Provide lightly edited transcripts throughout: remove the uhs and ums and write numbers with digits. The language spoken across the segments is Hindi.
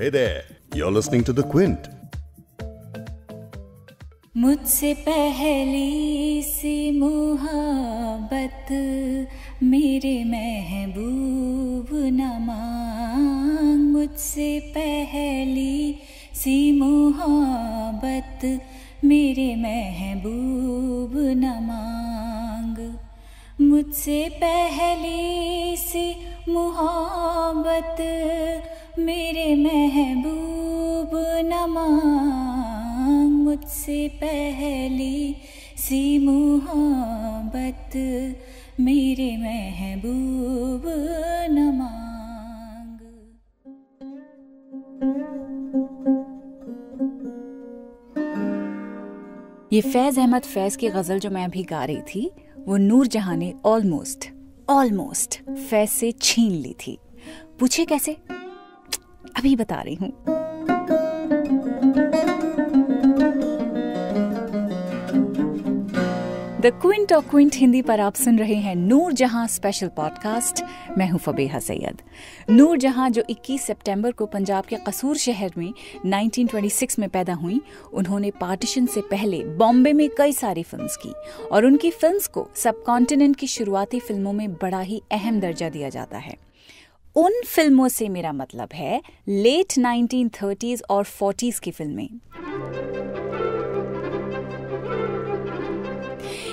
Hey there, you're listening to The Quint. मुझसे पहली सी मोहब्बत मेरे महबूब न मांग, मुझसे पहली सी मोहब्बत मेरे महबूब न मांग, मुझसे पहली सी मोहब्बत मेरे महबूब न मांग, मुझसे पहली सी मोहब्बत मेरे महबूब न मांग। ये फैज़ अहमद फैज़ की गज़ल जो मैं अभी गा रही थी वो नूर जहां ने ऑलमोस्ट फैज़ से छीन ली थी। पूछे कैसे, अभी बता रही हूँ। द क्विंट और क्विंट हिंदी पर आप सुन रहे हैं नूर जहां स्पेशल पॉडकास्ट। मैं हूँ फबेहा सैयद। नूर जहां जो 21 सितंबर को पंजाब के कसूर शहर में 1926 में पैदा हुई, उन्होंने पार्टीशन से पहले बॉम्बे में कई सारी फिल्म्स की और उनकी फिल्म्स को सब कॉन्टिनेंट की शुरुआती फिल्मों में बड़ा ही अहम दर्जा दिया जाता है। उन फिल्मों से मेरा मतलब है लेट 1930s और 40s की फिल्में।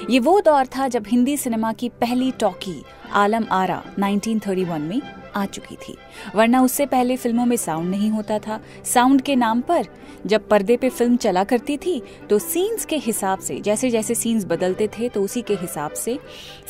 ये वो दौर था जब हिंदी सिनेमा की पहली टॉकी आलम आरा 1931 में आ चुकी थी, वरना उससे पहले फिल्मों में साउंड नहीं होता था। साउंड के नाम पर जब पर्दे पे फिल्म चला करती थी तो सीन्स के हिसाब से, जैसे जैसे सीन्स बदलते थे तो उसी के हिसाब से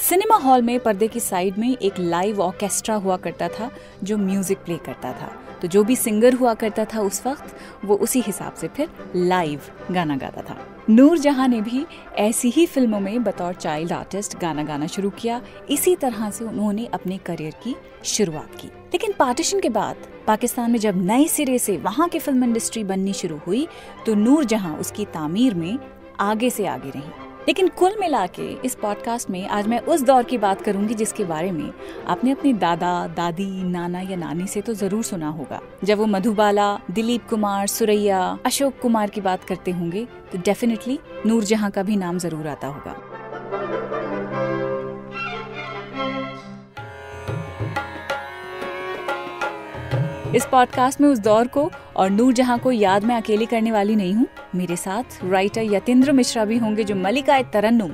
सिनेमा हॉल में पर्दे की साइड में एक लाइव ऑर्केस्ट्रा हुआ करता था जो म्यूज़िक प्ले करता था। तो जो भी सिंगर हुआ करता था उस वक्त, वो उसी हिसाब से फिर लाइव गाना गाता था। नूर जहां ने भी ऐसी ही फिल्मों में बतौर चाइल्ड आर्टिस्ट गाना गाना शुरू किया। इसी तरह से उन्होंने अपने करियर की शुरुआत की। लेकिन पार्टीशन के बाद पाकिस्तान में जब नए सिरे से वहां की फिल्म इंडस्ट्री बननी शुरू हुई तो नूर जहां उसकी तामीर में आगे से आगे रही। लेकिन कुल मिला के इस पॉडकास्ट में आज मैं उस दौर की बात करूंगी जिसके बारे में आपने अपने दादा दादी नाना या नानी से तो जरूर सुना होगा। जब वो मधुबाला, दिलीप कुमार, सुरैया, अशोक कुमार की बात करते होंगे तो डेफिनेटली नूर जहां का भी नाम जरूर आता होगा। इस पॉडकास्ट में उस दौर को और नूर जहां को याद मैं अकेली करने वाली नहीं हूँ। मेरे साथ राइटर यतिंद्र मिश्रा भी होंगे जो मल्लिकाए तरन्नुम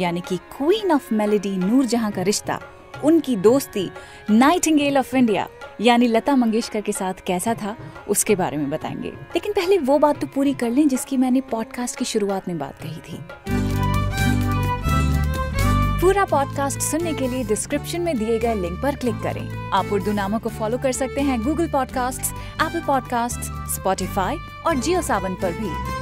यानी कि क्वीन ऑफ मेलोडी नूर जहां का रिश्ता, उनकी दोस्ती नाइटिंगेल ऑफ इंडिया यानी लता मंगेशकर के साथ कैसा था उसके बारे में बताएंगे। लेकिन पहले वो बात तो पूरी कर लें जिसकी मैंने पॉडकास्ट की शुरुआत में बात कही थी। पूरा पॉडकास्ट सुनने के लिए डिस्क्रिप्शन में दिए गए लिंक पर क्लिक करें। आप उर्दू नामा को फॉलो कर सकते हैं Google podcasts, Apple podcasts, Spotify और जियो सावन पर भी।